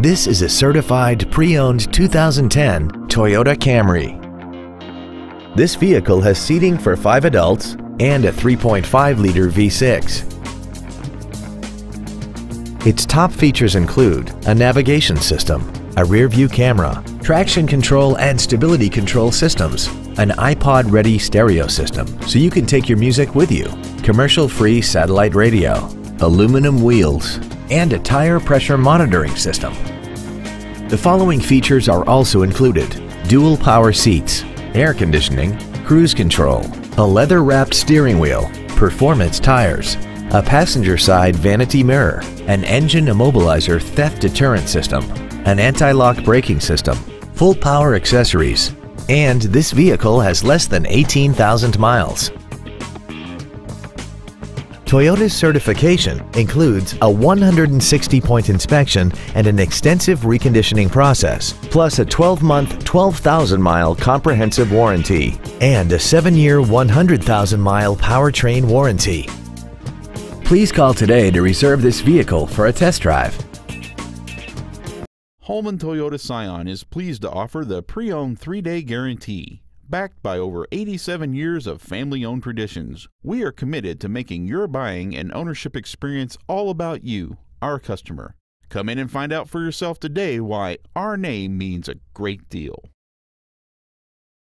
This is a certified pre-owned 2010 Toyota Camry. This vehicle has seating for 5 adults and a 3.5-liter V6. Its top features include a navigation system, a rear-view camera, traction control and stability control systems, an iPod-ready stereo system so you can take your music with you, commercial-free satellite radio, aluminum wheels, and a tire pressure monitoring system. The following features are also included: dual power seats, air conditioning, cruise control, a leather-wrapped steering wheel, performance tires, a passenger side vanity mirror, an engine immobilizer theft deterrent system, an anti-lock braking system, full power accessories, and this vehicle has less than 18,000 miles. Toyota's certification includes a 160-point inspection and an extensive reconditioning process, plus a 12-month, 12,000-mile comprehensive warranty and a 7-year, 100,000-mile powertrain warranty. Please call today to reserve this vehicle for a test drive. Holman Toyota Scion is pleased to offer the pre-owned 3-day guarantee. Backed by over 87 years of family-owned traditions, we are committed to making your buying and ownership experience all about you, our customer. Come in and find out for yourself today why our name means a great deal.